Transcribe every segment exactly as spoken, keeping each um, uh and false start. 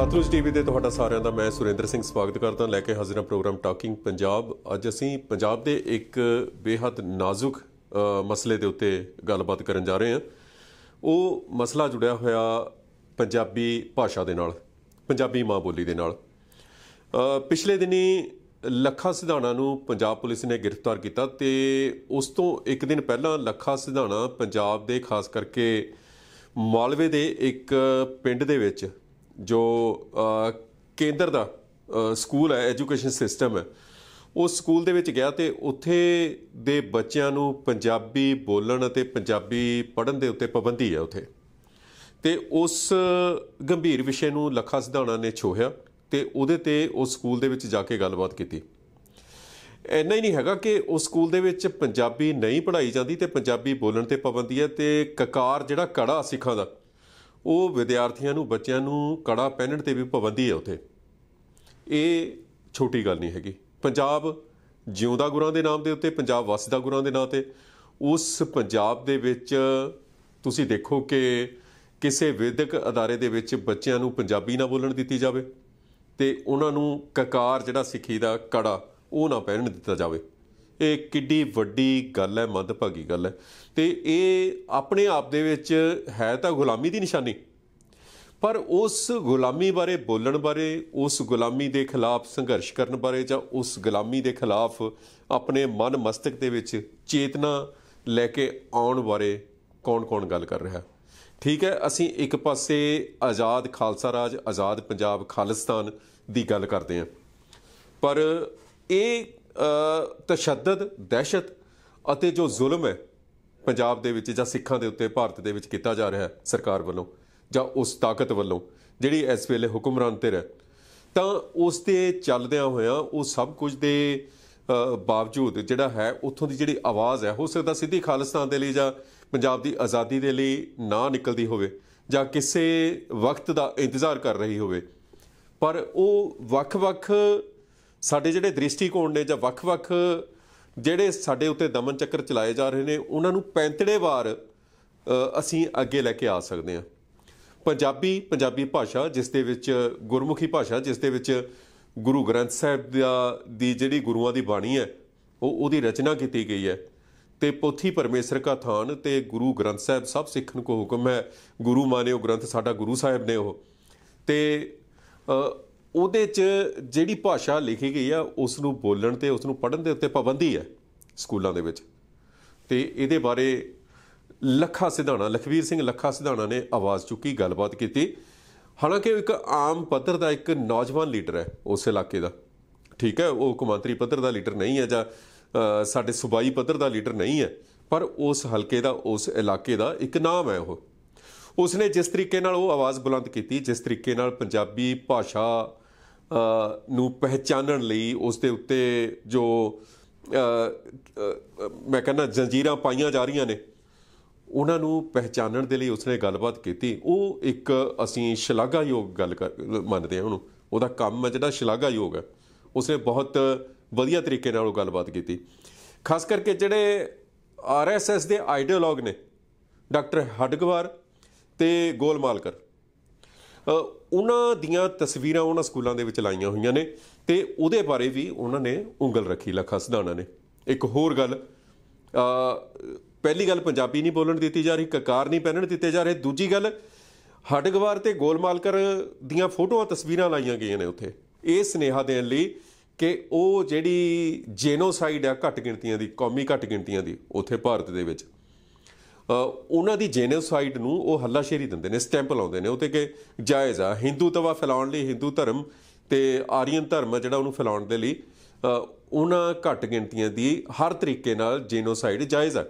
Sutlej TV दे तुहाडा सारिआं दा मैं सुरिंਦਰ ਸਿੰਘ स्वागत करदा लैके हाजिर प्रोग्राम टॉकिंग पंजाब। अज असीं पंजाब दे एक बेहद नाजुक मसले दे उत्ते गलबात करन जा रहे हैं। वो मसला जुड़िया होया पंजाबी भाषा दे नाल, पंजाबी माँ बोली दे नाल। पिछले दिनी लक्खा सिधाणा नूं पंजाब पुलिस ने गिरफ्तार किया ते उस तो एक दिन पहला लक्खा सिधाणा पंजाब दे खास करके मालवे दे एक पिंड दे विच जो केंद्र का स्कूल है, एजुकेशन सिस्टम है, उस स्कूल दे विच गया तो उत्थे दे बच्चों नूं पंजाबी बोलन ते पंजाबी पढ़न दे उत्ते पाबंदी है उत्थे। तो उस गंभीर विषय नूं लक्खा सिधाणा ने छोहिया तो उहदे ते उस स्कूल दे विच जाके गलबात की। इन्ना ही नहीं हैगा कि उस स्कूल दे विच पंजाबी नहीं पढ़ाई जाती तो पंजाबी बोलन ते पाबंदी है। तो ककार जिहड़ा कड़ा सिखां दा ਉਹ ਵਿਦਿਆਰਥੀਆਂ ਨੂੰ ਬੱਚਿਆਂ ਨੂੰ ਕੜਾ ਪਹਿਨਣ ਤੇ ਵੀ ਪਾਬੰਦੀ ਹੈ ਉੱਥੇ। ਇਹ ਛੋਟੀ ਗੱਲ ਨਹੀਂ ਹੈਗੀ। ਪੰਜਾਬ ਜਿਉਂਦਾ ਗੁਰਾਂ ਦੇ ਨਾਮ ਦੇ ਉੱਤੇ, ਪੰਜਾਬ ਵਸਦਾ ਗੁਰਾਂ ਦੇ ਨਾਂ ਤੇ, ਉਸ ਪੰਜਾਬ ਦੇ ਵਿੱਚ ਤੁਸੀਂ ਦੇਖੋ ਕਿ ਕਿਸੇ ਵਿਦਿਅਕ ਅਦਾਰੇ ਦੇ ਵਿੱਚ ਬੱਚਿਆਂ ਨੂੰ ਪੰਜਾਬੀ ਨਾ ਬੋਲਣ ਦਿੱਤੀ ਜਾਵੇ ਤੇ ਉਹਨਾਂ ਨੂੰ ਕਕਾਰ ਜਿਹੜਾ ਸਿੱਖੀ ਦਾ ਕੜਾ ਉਹ ਨਾ ਪਹਿਨਣ ਦਿੱਤਾ ਜਾਵੇ। ਇਹ ਕਿੱਡੀ ਵੱਡੀ ਗੱਲ ਹੈ, ਮੰਦਭਾਗੀ ਗੱਲ ਹੈ। ਤੇ ਇਹ ਆਪਣੇ ਆਪ ਦੇ ਵਿੱਚ ਹੈ ਤਾਂ ਗੁਲਾਮੀ ਦੀ ਨਿਸ਼ਾਨੀ, ਪਰ ਉਸ ਗੁਲਾਮੀ ਬਾਰੇ ਬੋਲਣ ਬਾਰੇ, ਉਸ ਗੁਲਾਮੀ ਦੇ ਖਿਲਾਫ ਸੰਘਰਸ਼ ਕਰਨ ਬਾਰੇ ਜਾਂ ਉਸ ਗੁਲਾਮੀ ਦੇ ਖਿਲਾਫ ਆਪਣੇ ਮਨ ਮਸਤਕ ਦੇ ਵਿੱਚ ਚੇਤਨਾ ਲੈ ਕੇ ਆਉਣ ਬਾਰੇ ਕੌਣ-ਕੌਣ ਗੱਲ ਕਰ ਰਿਹਾ। ਠੀਕ ਹੈ, ਅਸੀਂ ਇੱਕ ਪਾਸੇ ਆਜ਼ਾਦ ਖਾਲਸਾ ਰਾਜ, ਆਜ਼ਾਦ ਪੰਜਾਬ, ਖਾਲਿਸਤਾਨ ਦੀ ਗੱਲ ਕਰਦੇ ਹਾਂ, ਪਰ ਇਹ तशद्दद, दहशत अते जो जुल्म है पंजाब दे विच जां सिखां दे उत्ते भारत दे विच कीता जा रहा है सरकार वल्लों जां उस ताकत वल्लों जिहड़ी इस वेले हुक्मरान ते रह, तां उस दे चलदिआं होइआं वो सब कुछ दे बावजूद जिहड़ा है उत्थों दी जिहड़ी आवाज़ है हो सकदा सीधी खालिस्तान दे लई जां पंजाब दी आज़ादी दे लई ना निकलदी होवे जां किसे वक्त दा इंतज़ार कर रही होवे, पर वो वख-वख साढ़े जिहड़े दृष्टिकोण ने जां वख-वख जिहड़े साढ़े उत्ते दमन चक्कर चलाए जा रहे ने उन्हां नूं पैंतड़े वार असीं अगे लैके आ सकदे हां। पंजाबी पंजाबी भाषा जिस दे विच गुरमुखी भाषा जिस दे विच गुरु ग्रंथ साहिब दी जिहड़ी गुरुआं दी बाणी है वो उहदी रचना कीती गई है। तो पोथी परमेसर का थान तो गुरु ग्रंथ साहिब सब सिखण को हुक्म है, गुरु मानियो ग्रंथ साडा गुरु साहिब ने। वो तो ਉਹਦੇ 'ਚ ਜਿਹੜੀ ਭਾਸ਼ਾ ਲਿਖੀ ਗਈ ਆ ਉਸ ਨੂੰ ਬੋਲਣ ਤੇ ਉਸ ਨੂੰ ਪੜ੍ਹਨ ਦੇ ਉੱਤੇ ਪਾਬੰਦੀ ਹੈ ਸਕੂਲਾਂ ਦੇ ਵਿੱਚ। ਤੇ ਇਹਦੇ ਬਾਰੇ ਲੱਖਾ ਸਿਧਾਣਾ, ਲਖਵੀਰ ਸਿੰਘ ਲੱਖਾ ਸਿਧਾਣਾ ਨੇ ਆਵਾਜ਼ ਚੁੱਕੀ, ਗੱਲਬਾਤ ਕੀਤੀ। ਹਾਲਾਂਕਿ ਇੱਕ ਆਮ ਪੱਧਰ ਦਾ ਇੱਕ ਨੌਜਵਾਨ ਲੀਡਰ ਹੈ ਉਸ ਇਲਾਕੇ ਦਾ, ਠੀਕ ਹੈ, ਉਹ ਕੌਮਾਂਤਰੀ ਪੱਧਰ ਦਾ ਲੀਡਰ ਨਹੀਂ ਹੈ ਜਾਂ ਸਾਡੇ ਸੂਬਾਈ ਪੱਧਰ ਦਾ ਲੀਡਰ ਨਹੀਂ ਹੈ, ਪਰ ਉਸ ਹਲਕੇ ਦਾ, ਉਸ ਇਲਾਕੇ ਦਾ ਇੱਕ ਨਾਮ ਹੈ। ਉਹ ਉਸਨੇ ਜਿਸ ਤਰੀਕੇ ਨਾਲ ਉਹ ਆਵਾਜ਼ ਬੁਲੰਦ ਕੀਤੀ, ਜਿਸ ਤਰੀਕੇ ਨਾਲ ਪੰਜਾਬੀ ਭਾਸ਼ਾ ਨੂੰ ਪਹਿਚਾਨਣ ਲਈ ਉਸ ਦੇ ਉੱਤੇ जो मैं कहना जंजीरां पाइयां जा रही ने उन्होंने पहचानण दे लई उसने गलबात की। ਉਹ ਇੱਕ ਅਸੀਂ ਸ਼ਲਾਘਾਯੋਗ ਗੱਲ ਮੰਨਦੇ ਹਾਂ ਉਹਨੂੰ, ਉਹਦਾ ਕੰਮ ਹੈ ਜਿਹੜਾ ਸ਼ਲਾਘਾਯੋਗ ਹੈ। उसने बहुत ਵਧੀਆ ਤਰੀਕੇ ਨਾਲ ਉਹ ਗੱਲਬਾਤ ਕੀਤੀ। खास करके ਜਿਹੜੇ ਆਰ ਐਸ ਐਸ ਦੇ ਆਈਡੀਓਲੋਗ ਨੇ ਡਾਕਟਰ ਹੈਡਗੇਵਾਰ ते गोलमालकर, उन्हां दियां तस्वीरां उन्हां स्कूलों के विच लाइयां हुई ने ते उहदे बारे भी उन्होंने उंगल रखी लक्खा सिधाणा ने। एक होर गल, पहली गल पंजाबी नहीं बोलन दी जा रही, ककार नहीं पहनण दिते जा रहे। दूजी गल, हडगवार ते गोलमालकर दियां फोटोआं तस्वीरां लाइयां गईयां ने उत्थे इह सुनेहा देण लई कि ओह जिहड़ी जेनोसाइड है घट गिणतियां दी, कौमी घट गिणतियां दी उत्थे भारत दे विच ਉਹਨਾਂ ਦੀ ਜੈਨੋਸਾਈਡ ਨੂੰ ਉਹ ਹੱਲਾਸ਼ੇਰੀ ਦਿੰਦੇ ਨੇ, ਸਟੈਂਪ ਲਾਉਂਦੇ ਨੇ ਉੱਤੇ ਕਿ ਜਾਇਜ਼ ਆ। ਹਿੰਦੂ ਤਵਾ ਫੈਲਾਉਣ ਲਈ, ਹਿੰਦੂ ਧਰਮ ਤੇ ਆਰੀਅਨ ਧਰਮ ਜਿਹੜਾ ਉਹਨੂੰ ਫੈਲਾਉਣ ਦੇ ਲਈ ਉਹਨਾਂ ਘੱਟ ਗਿਣਤੀਆਂ ਦੀ ਹਰ ਤਰੀਕੇ ਨਾਲ ਜੈਨੋਸਾਈਡ ਜਾਇਜ਼ ਆ।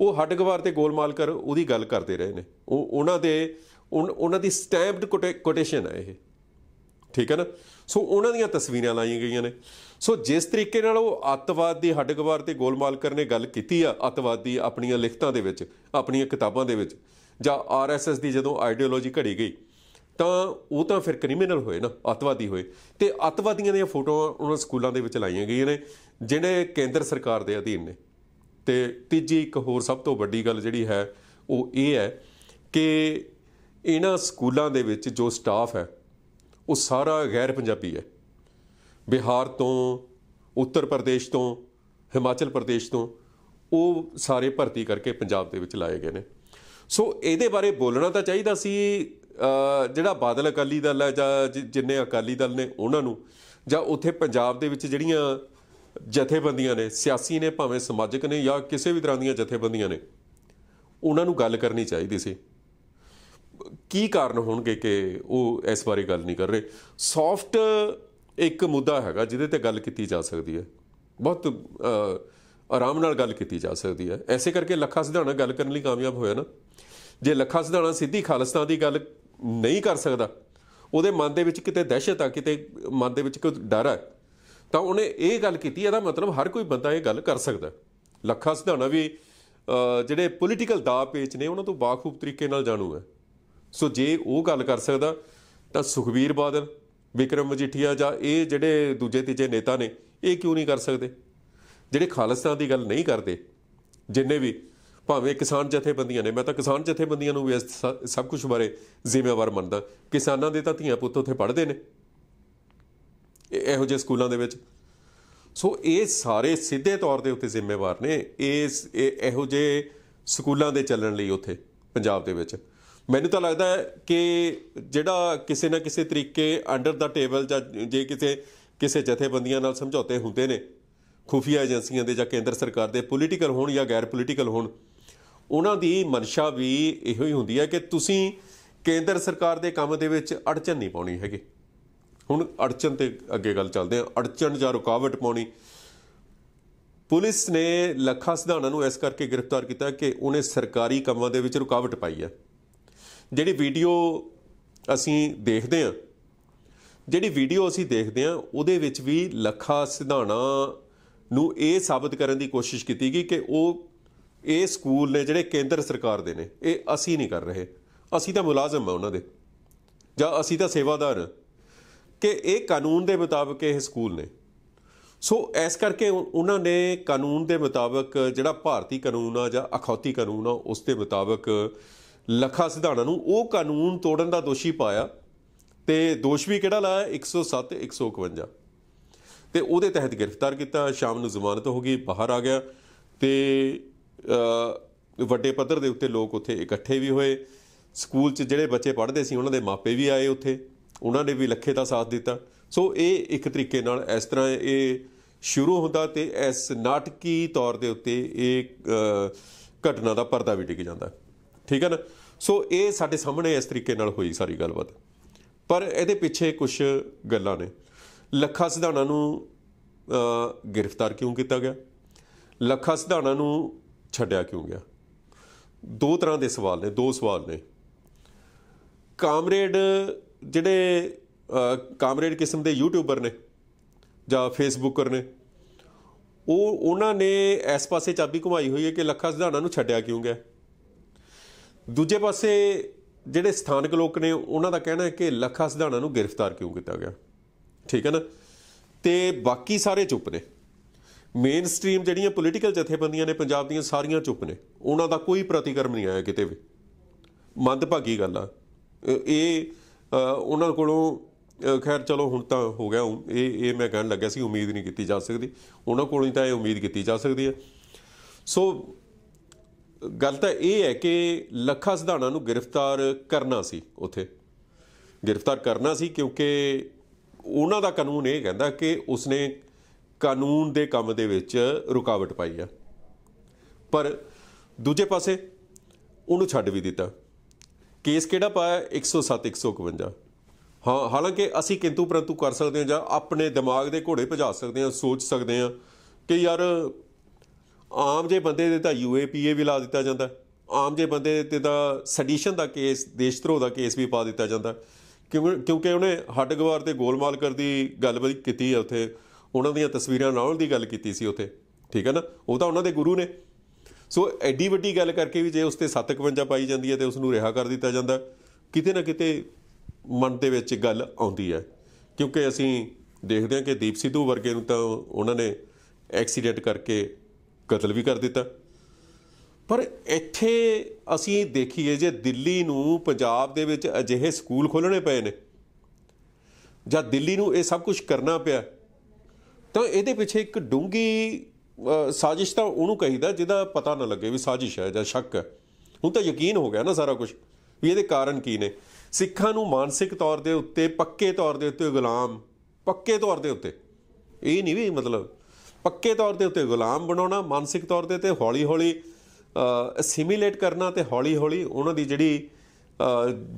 ਉਹ ਹੈਡਗੇਵਾਰ ਤੇ ਗੋਲਮਾਲਕਰ ਉਹਦੀ ਗੱਲ ਕਰਦੇ ਰਹੇ ਨੇ। ਉਹ ਉਹਨਾਂ ਦੇ ਉਹਨਾਂ ਦੀ ਸਟੈਂਪਡ ਕੋਟੇ ਕੋਟੇਸ਼ਨ ਹੈ ਇਹ, ਠੀਕ ਹੈ ਨਾ। ਸੋ ਉਹਨਾਂ ਦੀਆਂ ਤਸਵੀਰਾਂ ਲਾਈਆਂ ਗਈਆਂ ਨੇ। ਸੋ ਜਿਸ ਤਰੀਕੇ ਨਾਲ ਉਹ ਅੱਤਵਾਦ ਦੀ ਹੈਡਗੇਵਾਰ ਤੇ ਗੋਲਮਾਲਕਰ ਨੇ ਗੱਲ ਕੀਤੀ ਆ, ਅੱਤਵਾਦ ਦੀ ਆਪਣੀਆਂ ਲਿਖਤਾਂ ਦੇ ਵਿੱਚ, ਆਪਣੀਆਂ ਕਿਤਾਬਾਂ ਦੇ ਵਿੱਚ ਜਾਂ ਆਰ ਐਸ ਐਸ ਦੀ ਜਦੋਂ ਆਈਡੀਓਲੋਜੀ ਘੜੀ ਗਈ ਤਾਂ ਉਹ ਤਾਂ ਫਿਰ ਕ੍ਰਿਮੀਨਲ ਹੋਏ ਨਾ, ਅੱਤਵਾਦੀ ਹੋਏ। ਤੇ ਅੱਤਵਾਦੀਆਂ ਦੀਆਂ ਫੋਟੋਆਂ ਉਹਨਾਂ ਸਕੂਲਾਂ ਦੇ ਵਿੱਚ ਲਾਈਆਂ ਗਈਆਂ ਨੇ ਜਿਹੜੇ ਕੇਂਦਰ ਸਰਕਾਰ ਦੇ ਅਧੀਨ ਨੇ। ਤੇ ਤੀਜੀ ਇੱਕ ਹੋਰ ਸਭ ਤੋਂ ਵੱਡੀ ਗੱਲ ਜਿਹੜੀ ਹੈ ਉਹ ਇਹ ਹੈ ਕਿ ਇਹਨਾਂ ਸਕੂਲਾਂ ਦੇ ਵਿੱਚ ਜੋ ਸਟਾਫ ਹੈ वो सारा गैर पंजाबी है। बिहार तो, उत्तर प्रदेश तो, हिमाचल प्रदेश तो वो सारे भर्ती करके पंजाब दे विच लाए गए ने। सो ये बारे बोलना तो चाहिए सी जिहड़ा बादल अकाली दल है जां जिन्ने अकाली दल ने उन्हां नूं जां उत्थे पंजाब दे विच जिहड़ियां जथेबंदियां ने सियासी ने भावें समाजिक ने या किसी भी तरह दीयां जथेबंदियां ने उन्हां नूं गल करनी चाहिए सी। की कारण होणगे कि वो इस बारे गल नहीं कर रहे। सॉफ्ट एक मुद्दा हैगा जिहदे ते गल कीती जा सकदी है, बहुत आराम नाल गल की जा सकती है। ऐसे करके लक्खा सिधाणा गल करने लिए कामयाब होया ना। जे लक्खा सिधाणा सीधी खालिस्तान की गल नहीं कर सकता, वो मन के कितने दहशत आ, कितने मन के कोई डर है, तो उन्हें ये गल की। मतलब हर कोई बंदा ये गल कर सकता। लक्खा सिधाणा भी जोड़े पोलीटिकल दाव पेच ने उन्होंने तो बाखूब तरीके जानू है। सो जे वो गल कर सकता तो सुखबीर बादल, बिक्रम मजिठिया या ये जोड़े दूजे तीजे नेता ने ये क्यों नहीं कर सकते। ਜਿਹੜੇ ਖਾਲਿਸਤਾਨ ਦੀ ਗੱਲ ਨਹੀਂ ਕਰਦੇ ਜਿੰਨੇ ਵੀ ਭਾਵੇਂ ਕਿਸਾਨ ਜਥੇਬੰਦੀਆਂ ਨੇ, ਮੈਂ ਤਾਂ ਕਿਸਾਨ ਜਥੇਬੰਦੀਆਂ ਨੂੰ ਵੀ ਸਭ ਕੁਝ ਬਾਰੇ ਜ਼ਿੰਮੇਵਾਰ ਮੰਨਦਾ। ਕਿਸਾਨਾਂ ਦੇ ਤਾਂ ਧੀਆਂ ਪੁੱਤ ਉੱਥੇ ਪੜ੍ਹਦੇ ਨੇ ਇਹੋ ਜਿਹੇ ਸਕੂਲਾਂ ਦੇ ਵਿੱਚ। ਸੋ ਇਹ ਸਾਰੇ ਸਿੱਧੇ ਤੌਰ ਦੇ ਉੱਤੇ ਜ਼ਿੰਮੇਵਾਰ ਨੇ ਇਸ ਇਹੋ ਜਿਹੇ ਸਕੂਲਾਂ ਦੇ ਚੱਲਣ ਲਈ ਉੱਥੇ ਪੰਜਾਬ ਦੇ ਵਿੱਚ। ਮੈਨੂੰ ਤਾਂ ਲੱਗਦਾ ਹੈ ਕਿ ਜਿਹੜਾ ਕਿਸੇ ਨਾ ਕਿਸੇ ਤਰੀਕੇ ਅੰਡਰ ਦਾ ਟੇਬਲ ਜਾਂ ਜੇ ਕਿਸੇ ਕਿਸੇ ਜਥੇਬੰਦੀਆਂ ਨਾਲ ਸਮਝੌਤੇ ਹੁੰਦੇ ਨੇ खुफिया एजेंसियां दे जां केंद्र सरकार दे पोलीटिकल होण या गैर पोलीटिकल होण, उन्हां दी मंशा भी इहो ही हुंदी है कि तुसीं केंद्र सरकार दे काम दे विच अड़चन नहीं पाउणी हैगी। हुण अड़चन ते अगे गल चलदे आ, अड़चन जां रुकावट पाउणी। पुलिस ने लक्खा सिधाणा नूं इस करके गिरफ्तार किया कि उन्हें सरकारी कामां दे विच रुकावट पाई है। जिहड़ी वीडियो असीं देखदे आ जिहड़ी वीडियो असीं देखदे आ उहदे विच भी लक्खा सिधाणा ਨੂੰ ਇਹ ਸਾਬਤ ਕਰਨ ਦੀ ਕੋਸ਼ਿਸ਼ ਕੀਤੀ ਗਈ ਕਿ ਉਹ ਇਹ ਸਕੂਲ ਨੇ ਜਿਹੜੇ ਕੇਂਦਰ ਸਰਕਾਰ ਦੇ ਨੇ, ਇਹ ਅਸੀਂ ਨਹੀਂ ਕਰ ਰਹੇ, ਅਸੀਂ ਤਾਂ ਮੁਲਾਜ਼ਮ ਹਾਂ ਉਹਨਾਂ ਦੇ ਜਾਂ ਅਸੀਂ ਤਾਂ ਸੇਵਾਦਾਰ, ਕਿ ਇਹ ਕਾਨੂੰਨ ਦੇ ਮੁਤਾਬਕ ਇਹ ਸਕੂਲ ਨੇ। ਸੋ ਇਸ ਕਰਕੇ ਉਹਨਾਂ ਨੇ ਕਾਨੂੰਨ ਦੇ ਮੁਤਾਬਕ ਜਿਹੜਾ ਭਾਰਤੀ ਕਾਨੂੰਨ ਆ ਜਾਂ ਅਖੌਤੀ ਕਾਨੂੰਨ ਆ ਉਸ ਦੇ ਮੁਤਾਬਕ ਲਖਾ ਸਿਧਾਣਾ ਨੂੰ ਉਹ ਕਾਨੂੰਨ ਤੋੜਨ ਦਾ ਦੋਸ਼ੀ ਪਾਇਆ। ਤੇ ਦੋਸ਼ ਵੀ ਕਿਹੜਾ ਲਾਇਆ, ਇੱਕ ਸੌ ਸੱਤ ਇੱਕ ਸੌ ਇਕਵੰਜਾ, तो वो तहत गिरफ्तार किया। शाम को जमानत हो गई, बाहर आ गया। तो वड्डे पद्धर के उत्ते लोग उत्थे इकट्ठे भी होए, स्कूल जिहड़े बच्चे पढ़ते सी उन्होंने मापे भी आए उत्थे, उन्होंने भी लखे का साथ दिता। सो ये एक तरीके नाल इस तरह ये शुरू होंदा ते इस नाटकी तौर के उत्ते घटना का पर्दा भी डिग जाता, ठीक है ना। सो ये साडे सामने इस तरीके नाल होई सारी गलबात, पर इहदे पिछे कुछ गल्लां ने। लक्खा सिधाणा नूं गिरफ्तार क्यों किया गया, लक्खा सिधाणा नूं छड्डिया क्यों गया, दो तरह के सवाल ने, दो सवाल ने। कामरेड जिहड़े कामरेड किस्म के यूट्यूबर ने जां फेसबुकर ने, ਉਹ ਉਹਨਾਂ ਨੇ इस पासे चाबी घुमाई हुई है कि लक्खा सिधाणा नूं छड्डिया क्यों गया। दूजे पासे ਜਿਹੜੇ ਸਥਾਨਕ ਲੋਕ ਨੇ ਉਹਨਾਂ ਦਾ ਕਹਿਣਾ है कि लक्खा सिधाणा नूं गिरफ्तार क्यों किया गया, ठीक है ना। तो बाकी सारे चुप ने। मेन स्ट्रीम जिहड़ियां पोलीटिकल जथेबंदियां ने पंजाब दीयां सारियां चुप ने, उन्हां दा कोई प्रतिकरम नहीं आया किते भी। मंदभागी गल आ ये। उन्हां कोलों खैर चलो हुण तां हो गया, ये ये मैं कहण लग्या सी उम्मीद नहीं कीती जा सकदी, उन्हां कोलों तां ये उम्मीद कीती जा सकदी है। सो गल तां ये है कि लक्खा सिधाणा नूं गिरफ्तार करना सी, उत्थे गिरफ्तार करना सी क्योंकि ਉਹਨਾਂ ਦਾ ਕਾਨੂੰਨ ਇਹ ਕਹਿੰਦਾ ਕਿ ਉਸਨੇ ਕਾਨੂੰਨ ਦੇ ਕੰਮ ਦੇ ਵਿੱਚ ਰੁਕਾਵਟ ਪਾਈ ਆ। ਪਰ ਦੂਜੇ ਪਾਸੇ ਉਹਨੂੰ ਛੱਡ ਵੀ ਦਿੱਤਾ। ਕੇਸ ਕਿਹੜਾ ਪਾਇਆ, ਇੱਕ ਸੌ ਸੱਤ ਇੱਕ ਸੌ ਇਕਵੰਜਾ। ਹਾਂ, ਹਾਲਾਂਕਿ ਅਸੀਂ ਕਿੰਤੂ ਪਰੰਤੂ ਕਰ ਸਕਦੇ ਹਾਂ ਜਾਂ ਆਪਣੇ ਦਿਮਾਗ ਦੇ ਘੋੜੇ ਭਜਾ ਸਕਦੇ ਹਾਂ, ਸੋਚ ਸਕਦੇ ਹਾਂ ਕਿ ਯਾਰ ਆਮ ਜੇ ਬੰਦੇ ਦੇ ਤਾਂ ਯੂ ਏ ਪੀ ਏ ਵੀ ਲਾ ਦਿੱਤਾ ਜਾਂਦਾ, ਆਮ ਜੇ ਬੰਦੇ ਤੇ ਤਾਂ ਸੈਡੀਸ਼ਨ ਦਾ ਕੇਸ, ਦੇਸ਼ ਧਰੋਹ ਦਾ ਕੇਸ ਵੀ ਪਾ ਦਿੱਤਾ ਜਾਂਦਾ। क्योंकि क्योंकि उन्हें हेडगेवार ते गोलमालकर की गलबात की उत्थे, उन्हां दी तस्वीरां लाउण की गल की उत्थे, ठीक है ना। वो तो उन्हां दे गुरु ने। सो एडी वड्डी गल करके भी जे उसते सत्त इकवंजा पाई जाती है तो उसनूं रिहा कर दिता जाता, किते ना किते मन दे विच गल आउंदी है। क्योंकि असीं देखदे हां कि दीप सिद्धू वर्गे नूं तां उन्हां ने एक्सीडेंट करके कतल भी कर दिता। पर ਇੱਥੇ ਅਸੀਂ देखीए जे दिल्ली ਨੂੰ ਪੰਜਾਬ ਦੇ ਵਿੱਚ ਅਜਿਹੇ स्कूल खोलने पे ने ਜਾਂ ਦਿੱਲੀ ਨੂੰ ਇਹ ਸਭ ਕੁਝ ਕਰਨਾ ਪਿਆ ਤਾਂ ਇਹਦੇ ਪਿੱਛੇ ਇੱਕ ਡੂੰਘੀ ਸਾਜ਼ਿਸ਼ ਤਾਂ ਉਹਨੂੰ ਕਹੀਦਾ ਜਿਹਦਾ ਪਤਾ ਨਾ ਲੱਗੇ ਵੀ ਸਾਜ਼ਿਸ਼ ਹੈ ਜਾਂ ਸ਼ੱਕ ਹੈ। ਹੁਣ ਤਾਂ ਯਕੀਨ ਹੋ ਗਿਆ ਨਾ ਸਾਰਾ ਕੁਝ ਵੀ ਇਹਦੇ ਕਾਰਨ ਕੀ ਨੇ। ਸਿੱਖਾਂ ਨੂੰ ਮਾਨਸਿਕ ਤੌਰ ਦੇ ਉੱਤੇ ਪੱਕੇ ਤੌਰ ਦੇ ਉੱਤੇ ਗੁਲਾਮ ਪੱਕੇ ਤੌਰ ਦੇ ਉੱਤੇ ਇਹ ਨਹੀਂ ਵੀ ਮਤਲਬ ਪੱਕੇ ਤੌਰ ਦੇ ਉੱਤੇ ਗੁਲਾਮ ਬਣਾਉਣਾ ਮਾਨਸਿਕ ਤੌਰ ਦੇ ਤੇ ਹੌਲੀ ਹੌਲੀ ਅਸਿਮੀਲੇਟ ਕਰਨਾ ਤੇ ਹੌਲੀ ਹੌਲੀ ਉਹਨਾਂ ਦੀ ਜਿਹੜੀ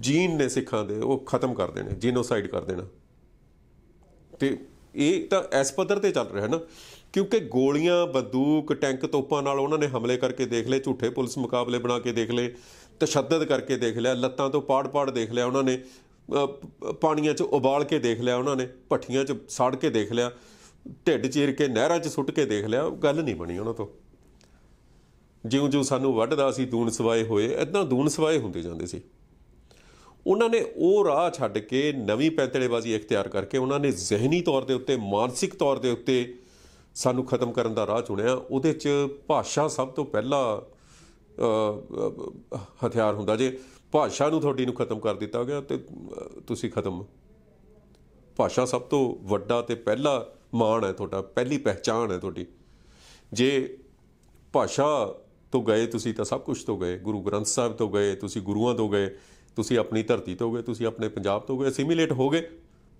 ਜੀਨ ਨੇ ਸਿੱਖਾਂ ਦੇ ਉਹ ਖਤਮ ਕਰ ਦੇਣੇ ਜੀਨੋਸਾਈਡ ਕਰ ਦੇਣਾ। ਤੇ ਇਹ ਤਾਂ ਇਸ ਪੱਧਰ ਤੇ ਚੱਲ ਰਿਹਾ ਹੈ ਨਾ क्योंकि गोलियां बंदूक टैंक तोपा नाल उन्होंने हमले करके देख ले, झूठे पुलिस मुकाबले बना के देख ले, तशद्दद करके देख लिया, लत्तां तो पाड़ पाड़ देख लिया उन्होंने, पानियां च उबाल के देख लिया उन्होंने, भट्ठियां च साड़ के देख लिया, ढिड चीर के नहरां च सुट के देख लिया, गल नहीं बनी उन्हां तो। जिउं जिउं सानूं वढदा सी दून सवाए होए इदां दून सवाए हुंदे जांदे सी। उन्होंने वो राह छड्ड के नवीं पैंतड़ेबाजी इख्तियार करके उन्होंने जहनी तौर के उत्ते मानसिक तौर के उत्ते ਸਾਨੂੰ ਖਤਮ ਕਰਨ ਦਾ ਰਾਹ ਚੁਣਿਆ। ਉਹਦੇ 'ਚ ਭਾਸ਼ਾ ਸਭ ਤੋਂ ਪਹਿਲਾ ਹਥਿਆਰ ਹੁੰਦਾ। ਜੇ ਭਾਸ਼ਾ ਨੂੰ ਤੁਹਾਡੀ ਨੂੰ ਖਤਮ ਕਰ ਦਿੱਤਾ ਗਿਆ ਤੇ ਤੁਸੀਂ ਖਤਮ। ਭਾਸ਼ਾ ਸਭ ਤੋਂ ਵੱਡਾ ਤੇ ਪਹਿਲਾ ਮਾਣ ਹੈ ਤੁਹਾਡਾ, ਪਹਿਲੀ ਪਹਿਚਾਣ ਹੈ ਤੁਹਾਡੀ। ਜੇ ਭਾਸ਼ਾ ਤੋਂ ਗਏ ਤੁਸੀਂ ਤਾਂ ਸਭ ਕੁਝ ਤੋਂ ਗਏ, ਗੁਰੂ ਗ੍ਰੰਥ ਸਾਹਿਬ ਤੋਂ ਗਏ, ਤੁਸੀਂ ਗੁਰੂਆਂ ਤੋਂ ਗਏ, ਤੁਸੀਂ ਆਪਣੀ ਧਰਤੀ ਤੋਂ ਗਏ, ਤੁਸੀਂ ਆਪਣੇ ਪੰਜਾਬ ਤੋਂ ਗਏ, ਅਸਿਮੀਲੇਟ ਹੋ ਗਏ।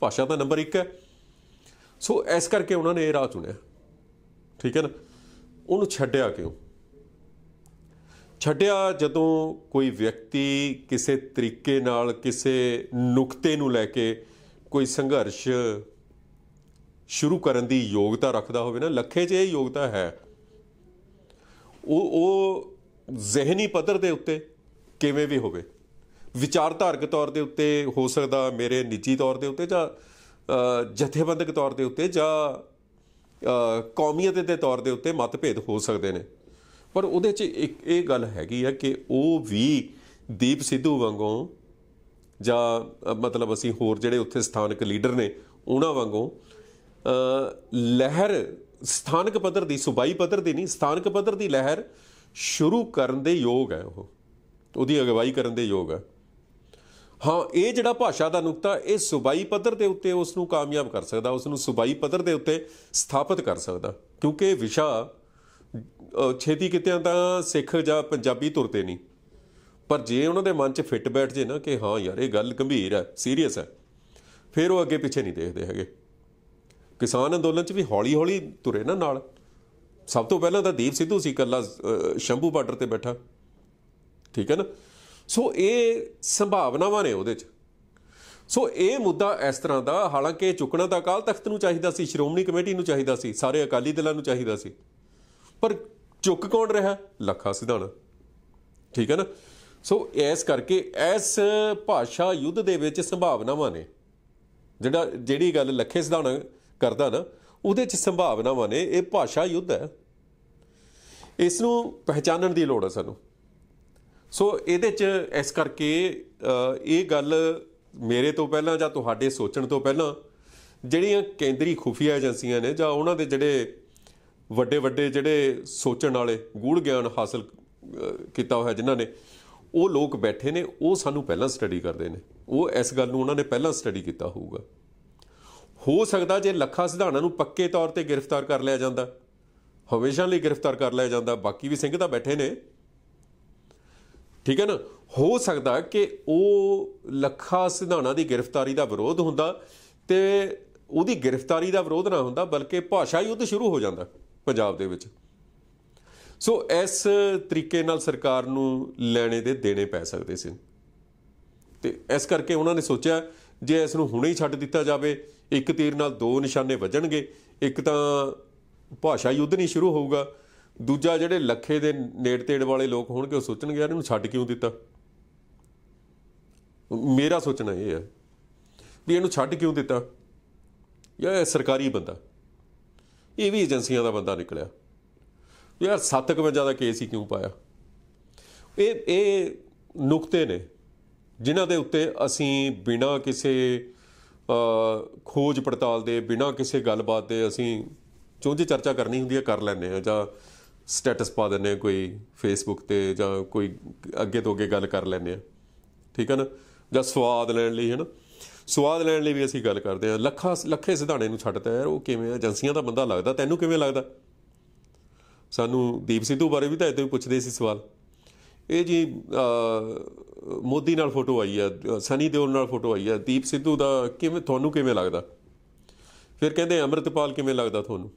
ਭਾਸ਼ਾ ਤਾਂ ਨੰਬਰ ਇੱਕ ਹੈ। ਸੋ ਇਸ ਕਰਕੇ ਉਹਨਾਂ ਨੇ ਇਹ ਰਾਹ ਚੁਣਿਆ, ठीक है ना। उन्होंने छड्या क्यों? छड्या जदों कोई व्यक्ति किसी तरीके नाल किसी नुकते नूं लैके कोई संघर्ष शुरू करन दी योग्यता रखदा होवे ना। लक्खे च यह योग्यता है। ओ ओ जहनी पद्धर दे उत्ते किवें भी होवे, विचारधारक तौर दे उत्ते हो सकदा, मेरे निजी तौर दे उत्ते जां जथेबंधक तौर दे उत्ते जां कौमीयत के तौर के उत्ते मतभेद हो सकते हैं। पर उहदे च एक ये गल हैगी है कि वो भी दीप सिद्धू वांगों जां मतलब असी होर जिहड़े उत्थे स्थानक लीडर ने उन्हां वांगों लहर स्थानक पद्धर की, सूबाई पद्धर की नहीं, स्थानक पद्धर की लहर शुरू करन दे योग है। वो उहदी अगवाई करन दे योग है। हाँ, ये जिहड़ा भाषा का नुकता ये सूबाई पद्धर के उत्ते उसनूं कामयाब कर सकता, उसनूं सूबाई पद्धर के उत्ते स्थापित कर सकता, क्योंकि विशा छेती कितियां तां सिख जां पंजाबी तुरते नहीं। पर जे उन्हां दे मन च फिट बैठ जे ना कि हाँ यार ये गल गंभीर है, सीरीयस है, फिर वो अगे पिछे नहीं देखते हैगे। किसान अंदोलन च भी हौली हौली तुरे ना नाल। सब तो पहलां तां दीप सिद्धू सी कल्ला शंभू बार्डर ते बैठा, ठीक है ना। सो ये संभावनावां ने उहदे च। सो ये मुद्दा इस तरह का, हालांकि चुकना तो अकाल तख्त नूं चाहीदा सी, श्रोमणी कमेटी नूं चाहीदा सी, सारे अकाली दलां नूं चाहीदा सी, पर चुक कौन रहा? लक्खा सिधाणा, ठीक है ना। सो इस करके इस भाषा युद्ध दे विच संभावनावां ने, जिहड़ा जिहड़ी गल लक्खे सिधाणा करदा ना उहदे च संभावनावां ने। ये भाषा युद्ध है, इस नूं पहचानण दी लोड़ है सानूं। सो ਇਹਦੇ 'ਚ इस करके ये गल मेरे तो पहला ਜਾਂ ਤੁਹਾਡੇ सोचਣ ਤੋਂ ਪਹਿਲਾਂ ਜਿਹੜੀਆਂ ਕੇਂਦਰੀ ਖੁਫੀਆ ਏਜੰਸੀਆਂ ਨੇ ਜਾਂ ਉਹਨਾਂ ਦੇ ਜਿਹੜੇ ਵੱਡੇ ਵੱਡੇ ਜਿਹੜੇ ਸੋਚਣ ਵਾਲੇ ਗੂੜ ਗਿਆਨ ਹਾਸਲ ਕੀਤਾ ਹੋਇਆ ਜਿਨ੍ਹਾਂ ਨੇ, ਉਹ ਲੋਕ ਬੈਠੇ ਨੇ, ਉਹ ਸਾਨੂੰ ਪਹਿਲਾਂ ਸਟੱਡੀ ਕਰਦੇ ਨੇ। ਉਹ ਇਸ ਗੱਲ ਨੂੰ ਉਹਨਾਂ ਨੇ ਪਹਿਲਾਂ ਸਟੱਡੀ ਕੀਤਾ ਹੋਊਗਾ। ਹੋ ਸਕਦਾ ਜੇ ਲੱਖਾ ਸਿਧਾਣਾ ਨੂੰ ਪੱਕੇ ਤੌਰ 'ਤੇ ਗ੍ਰਿਫਤਾਰ ਕਰ ਲਿਆ ਜਾਂਦਾ, ਹਮੇਸ਼ਾ ਲਈ ਗ੍ਰਿਫਤਾਰ ਕਰ ਲਿਆ ਜਾਂਦਾ, ਬਾਕੀ ਵੀ ਸਿੰਘ ਤਾਂ ਬੈਠੇ ਨੇ, ठीक है ना। हो सकता कि वह लक्खा सिधाणा की गिरफ्तारी का विरोध होंदा ते उहदी गिरफ्तारी का विरोध ना होंदा, बल्कि भाषा युद्ध शुरू हो जाता पंजाब दे विच। सो इस तरीके नाल सरकार नूं लैणे दे देने पै सकदे सी ते इस करके उन्होंने सोचा जे इस नूं हुणे ही छड्ड दित्ता जावे, एक तीर नाल दो निशाने वजणगे। एक तां भाषा युद्ध नहीं शुरू होऊगा, दूजा जिहड़े लखे दे नेड़ तेड़ वाले लोग होणगे उह सोचणगे यार इहनूं छड्ड क्यों दिता। मेरा सोचना यह है भी इहनूं छड्ड क्यों दिता, यार सरकारी बंदा, ये भी एजेंसियां दा बंदा निकलिया, यार सत्त कवंजा दा केस ही क्यों पाया। ਇਹ ਇਹ ਨੁਕਤੇ ਨੇ ਜਿਨ੍ਹਾਂ ਦੇ ਉੱਤੇ ਅਸੀਂ ਬਿਨਾਂ ਕਿਸੇ ਖੋਜ ਪੜਤਾਲ ਦੇ, ਬਿਨਾਂ ਕਿਸੇ ਗੱਲਬਾਤ ਦੇ ਅਸੀਂ ਚੁੰਝ ਚਰਚਾ ਕਰਨੀ ਹੁੰਦੀ ਹੈ ਕਰ ਲੈਂਦੇ ਹਾਂ, ਜਾਂ ਸਟੇਟਸ ਪਾ ਦਿੰਦੇ ਹਾਂ ਕੋਈ ਫੇਸਬੁੱਕ 'ਤੇ, ਜਾਂ ਕੋਈ ਅੱਗੇ ਤੋਂ ਅੱਗੇ ਗੱਲ ਕਰ ਲੈਂਦੇ ਹਾਂ, ਠੀਕ ਹੈ ਨਾ, ਜਾਂ ਸਵਾਦ ਲੈਣ ਲਈ, ਹੈ ਨਾ। स्वाद लैण लई वी असीं गल करदे हां। लक्खा लक्खे सिधाणे नूं छड्डता यार, ओह किवें एजेंसियां दा बंदा लगदा, तैनूं किवें लगदा? सानूं दीप सिद्धू बारे भी तां इदां ही पुछदे सी सवाल। ਇਹ ਜੀ ਮੋਦੀ ਨਾਲ ਫੋਟੋ ਆਈ ਆ, ਸਨੀ ਦਿਓਲ ਨਾਲ ਫੋਟੋ ਆਈ ਆ, ਦੀਪ ਸਿੱਧੂ ਦਾ ਕਿਵੇਂ ਤੁਹਾਨੂੰ ਕਿਵੇਂ ਲੱਗਦਾ? ਫਿਰ ਕਹਿੰਦੇ ਅਮ੍ਰਿਤਪਾਲ ਕਿਵੇਂ ਲੱਗਦਾ ਤੁਹਾਨੂੰ?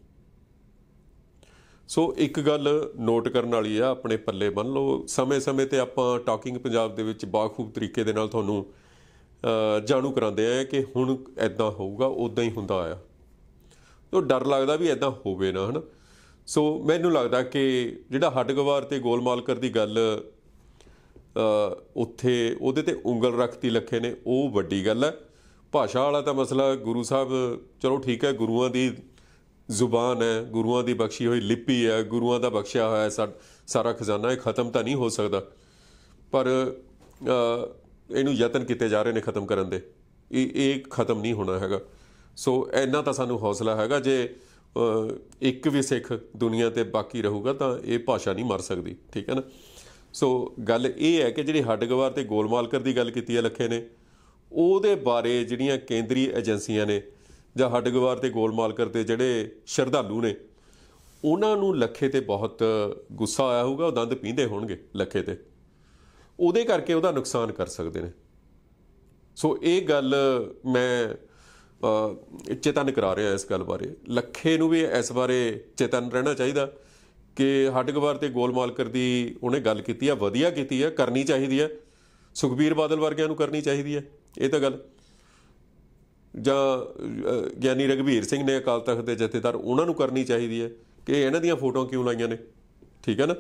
ਸੋ ਇੱਕ ਗੱਲ ਨੋਟ ਕਰਨ ਵਾਲੀ ਆ, ਆਪਣੇ ਪੱਲੇ ਬੰਨ ਲਓ। ਸਮੇਂ-ਸਮੇਂ ਤੇ ਆਪਾਂ ਟਾਕਿੰਗ ਪੰਜਾਬ ਦੇ ਵਿੱਚ ਬਾਖੂਬ ਤਰੀਕੇ ਦੇ ਨਾਲ ਤੁਹਾਨੂੰ ਜਾਣੂ ਕਰਾਉਂਦੇ ਆ ਕਿ ਹੁਣ ਐਦਾਂ ਹੋਊਗਾ, ਉਦਾਂ ਹੀ ਹੁੰਦਾ ਆ। ਸੋ ਡਰ ਲੱਗਦਾ ਵੀ ਐਦਾਂ ਹੋਵੇ ਨਾ, ਹੈ ਨਾ। ਸੋ ਮੈਨੂੰ ਲੱਗਦਾ ਕਿ ਜਿਹੜਾ ਹੈਡਗੇਵਾਰ ਤੇ ਗੋਲਮਾਲਕਰ ਦੀ ਗੱਲ ਉੱਥੇ ਉਹਦੇ 'ਤੇ ਉਂਗਲ ਰੱਖਤੀ ਲੱਖੇ ਨੇ, ਉਹ ਵੱਡੀ ਗੱਲ ਹੈ। ਭਾਸ਼ਾ ਵਾਲਾ ਤਾਂ ਮਸਲਾ ਗੁਰੂ ਸਾਹਿਬ ਚਲੋ ਠੀਕ ਹੈ, ਗੁਰੂਆਂ ਦੀ ਜ਼ੁਬਾਨ ਹੈ, ਗੁਰੂਆਂ ਦੀ ਬਖਸ਼ੀ ਹੋਈ ਲਿਪੀ ਹੈ, ਗੁਰੂਆਂ ਦਾ ਬਖਸ਼ਿਆ ਹੋਇਆ ਸਾ ਸਾਰਾ ਖਜ਼ਾਨਾ, ਇਹ ਖਤਮ ਤਾਂ ਨਹੀਂ ਹੋ ਸਕਦਾ, ਪਰ ਇਹਨੂੰ ਯਤਨ ਕੀਤੇ ਜਾ ਰਹੇ ਨੇ ਖਤਮ ਕਰਨ ਦੇ। ਇਹ ਇਹ ਖਤਮ ਨਹੀਂ ਹੋਣਾ ਹੈਗਾ। ਸੋ ਇੰਨਾ ਤਾਂ ਸਾਨੂੰ ਹੌਸਲਾ ਹੈਗਾ, ਜੇ एक भी सिख दुनिया ते बाकी रहूगा तो ये भाषा नहीं मर सकती, ठीक है ना। सो गल ये है कि जी हेडगेवार ते गोलमालकर की गल की लखे ने, वो बारे जिहड़ियां केंद्रीय एजेंसियां ने जां हेडगेवार ते गोलमालकर के जिहड़े श्रद्धालू ने, उन्हां नूं लखे ते बहुत गुस्सा आया होगा, दंद पींदे होणगे लखे ते, उहदे करके उहदा नुकसान कर सकते हैं। सो ये गल मैं चेतन करा रहा इस गल बारे। लखे नूं भी इस बारे चेतन रहना चाहिए कि हेडगेवार ते गोलमालकर दी उन्हें गल की वधिया की है, करनी चाहिए है, सुखबीर बादल वर्गियां नूं करनी चाहिए है। ये तो गल जां ज्ञानी लखवीर सिंह ने अकाल तख्त के जथेदार उन्होंने करनी चाहिए है कि इन्हां दीयां फोटो क्यों लाइयां ने, ठीक है ना।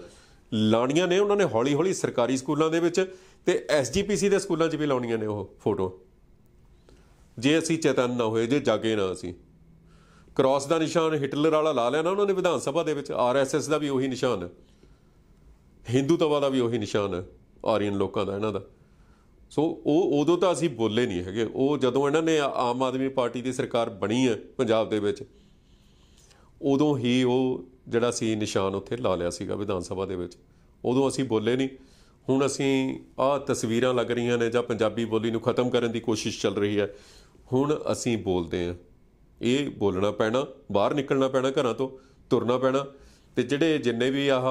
लाणियां ने उन्होंने हौली हौली सरकारी स्कूलों के विच ते एस जी पी सी के स्कूलों च भी लाउणियां ने वो फोटो। जे असी चेतन ना होए, जे जागे ना असी। क्रॉस का निशान हिटलर वाला ला लिया ना उन्होंने विधान सभा दे विच, आर एस एस का भी उही निशान है, हिंदूतवा का भी उही निशान है, आर्यन लोगों का, इन्हों का। सो वो उदों तो असी बोले नहीं है, वो जदों इन्होंने आम आदमी पार्टी की सरकार बनी है पंजाब दे विच, उदों ही वो जिहड़ा सी निशान उत्थे ला लिया सीगा विधान सभा दे विच, उदों असी बोले नहीं। हुण असी आह तस्वीरां लग रही ने जां पंजाबी बोली नूं खत्म करने की कोशिश चल रही है, ਹੁਣ ਅਸੀਂ ਬੋਲਦੇ ਹਾਂ। ਇਹ ਬੋਲਣਾ ਪੈਣਾ, ਬਾਹਰ ਨਿਕਲਣਾ ਪੈਣਾ, ਘਰਾਂ ਤੋਂ ਤੁਰਨਾ ਪੈਣਾ। ਤੇ ਜਿਹੜੇ ਜਿੰਨੇ ਵੀ ਆਹ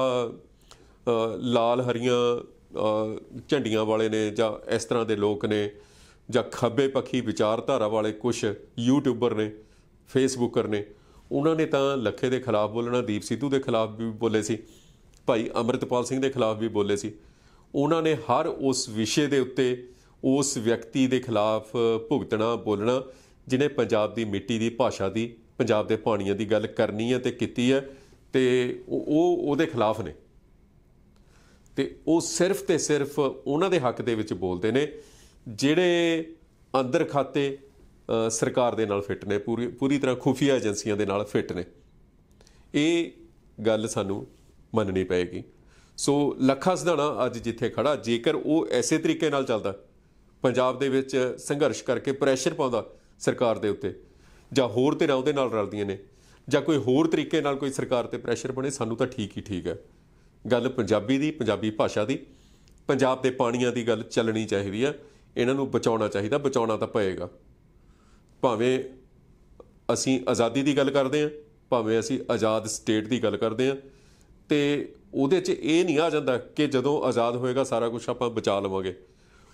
ਲਾਲ ਹਰੀਆਂ ਝੰਡੀਆਂ ਵਾਲੇ ਨੇ ਜਾਂ ਇਸ ਤਰ੍ਹਾਂ ਦੇ ਲੋਕ ਨੇ ਜਾਂ ਖੱਬੇ ਪੱਖੀ ਵਿਚਾਰਧਾਰਾ ਵਾਲੇ ਕੁਛ ਯੂਟਿਊਬਰ ਨੇ, ਫੇਸਬੁੱਕਰ ਨੇ, ਉਹਨਾਂ ਨੇ ਤਾਂ ਲੱਖੇ ਦੇ ਖਿਲਾਫ ਬੋਲਣਾ, ਦੀਪ ਸਿੱਧੂ ਦੇ ਖਿਲਾਫ ਵੀ ਬੋਲੇ ਸੀ, ਭਾਈ ਅਮਰਿਤਪਾਲ ਸਿੰਘ ਦੇ ਖਿਲਾਫ ਵੀ ਬੋਲੇ ਸੀ। ਉਹਨਾਂ ਨੇ ਹਰ ਉਸ ਵਿਸ਼ੇ ਦੇ ਉੱਤੇ उस व्यक्ति के खिलाफ भुगतना, बोलना जिन्हें पंजाब की मिट्टी की भाषा की, पंजाब के पानियों की गल करनी है तो की है, तो वो खिलाफ ने, तो वो सिर्फ तो सिर्फ उन्होंने हक के बोलते हैं जोड़े अंदर खाते सरकार के नाल फिट ने, पूरी पूरी तरह खुफिया एजेंसियों के नाल फिट ने। ये गल सानू मननी पेगी। सो लक्खा सिधाणा अज जिथे खड़ा, जेकर वो ऐसे तरीके नाल चलता, पंजाब दे विच संघर्ष करके प्रैशर पाँदा सरकार दे उत्ते, जां होर ते नाउंदे नाल रलदियां ने, जां कोई होर तरीके नाल कोई सरकार ते प्रैशर बने, सानू तां ठीक ही ठीक है। गल पंजाबी दी, पंजाबी भाषा दी, पंजाब दे पाणियां दी गल चलनी चाहीदी है। इन्हां नूं बचाउणा चाहीदा, बचाउणा तां पएगा, भावें असीं आज़ादी दी गल करदे हां, भावें असीं आज़ाद स्टेट दी गल करदे हां, ते ਉਹਦੇ 'ਚ ਇਹ ਨਹੀਂ ਆ ਜਾਂਦਾ ਕਿ ਜਦੋਂ ਆਜ਼ਾਦ ਹੋਏਗਾ ਸਾਰਾ ਕੁਛ ਆਪਾਂ ਬਚਾ ਲਵਾਂਗੇ।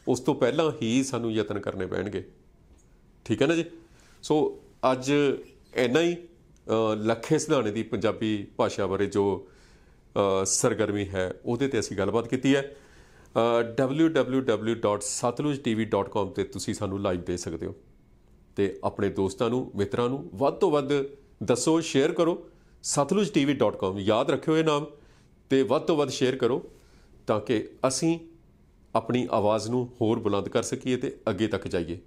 ਉਸ ਤੋਂ ਪਹਿਲਾਂ ਹੀ ਸਾਨੂੰ ਯਤਨ ਕਰਨੇ ਪੈਣਗੇ, ਠੀਕ ਹੈ ਨਾ ਜੀ। ਸੋ ਅੱਜ ਇੰਨਾ ਹੀ ਲੱਖੇ ਸਿਧਾਣੇ ਦੀ ਪੰਜਾਬੀ ਭਾਸ਼ਾ ਬਾਰੇ ਜੋ ਸਰਗਰਮੀ ਹੈ ਉਹਦੇ 'ਤੇ ਅਸੀਂ ਗੱਲਬਾਤ ਕੀਤੀ ਹੈ। W W W dot Satluj T V dot com 'ਤੇ ਤੁਸੀਂ ਸਾਨੂੰ ਲਾਈਵ ਦੇ ਸਕਦੇ ਹੋ, ਅਤੇ ਆਪਣੇ ਦੋਸਤਾਂ ਨੂੰ, ਮਿੱਤਰਾਂ ਨੂੰ ਵੱਧ ਤੋਂ ਵੱਧ ਦੱਸੋ, ਸ਼ੇਅਰ ਕਰੋ। ਸਤਲੁਜ ਟੀ ਵੀ ਡਾਟ ਕਾਮ ਯਾਦ ਰੱਖਿਓ ਇਹ ਨਾਮ, ਤੇ ਵੱਧ ਤੋਂ ਵੱਧ ਸ਼ੇਅਰ ਕਰੋ ਤਾਂ ਕਿ ਅਸੀਂ ਆਪਣੀ ਆਵਾਜ਼ ਨੂੰ ਹੋਰ ਬੁਲੰਦ ਕਰ ਸਕੀਏ ਤੇ ਅੱਗੇ ਤੱਕ ਜਾਈਏ।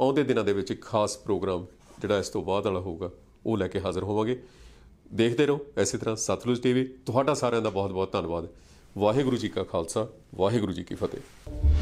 ਆਉਂਦੇ ਦਿਨਾਂ ਦੇ ਵਿੱਚ ਇੱਕ ਖਾਸ ਪ੍ਰੋਗਰਾਮ ਜਿਹੜਾ ਇਸ ਤੋਂ ਬਾਅਦ ਵਾਲਾ ਹੋਊਗਾ ਉਹ ਲੈ ਕੇ ਹਾਜ਼ਰ ਹੋਵਾਂਗੇ। ਦੇਖਦੇ ਰਹੋ ਇਸੇ ਤਰ੍ਹਾਂ ਸਤਲੁਜ ਟੀਵੀ। ਤੁਹਾਡਾ ਸਾਰਿਆਂ ਦਾ ਬਹੁਤ ਬਹੁਤ ਧੰਨਵਾਦ। ਵਾਹਿਗੁਰੂ ਜੀ ਕਾ ਖਾਲਸਾ, ਵਾਹਿਗੁਰੂ ਜੀ ਕੀ ਫਤਿਹ।